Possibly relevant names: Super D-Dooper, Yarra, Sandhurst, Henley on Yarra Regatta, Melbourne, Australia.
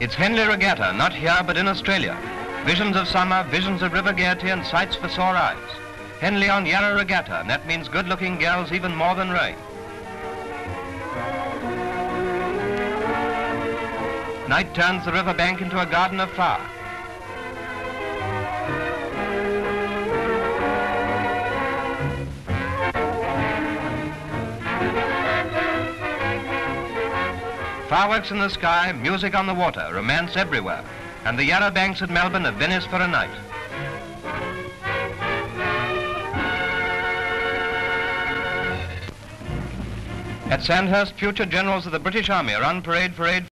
It's Henley Regatta, not here but in Australia. Visions of summer, visions of river gaiety and sights for sore eyes. Henley on Yarra Regatta, and that means good-looking girls even more than rain. 9. Night turns the river bank into a garden of flower. Fireworks in the sky, music on the water, romance everywhere, and the Yarra banks at Melbourne are Venice for a night. At Sandhurst, future generals of the British Army are on parade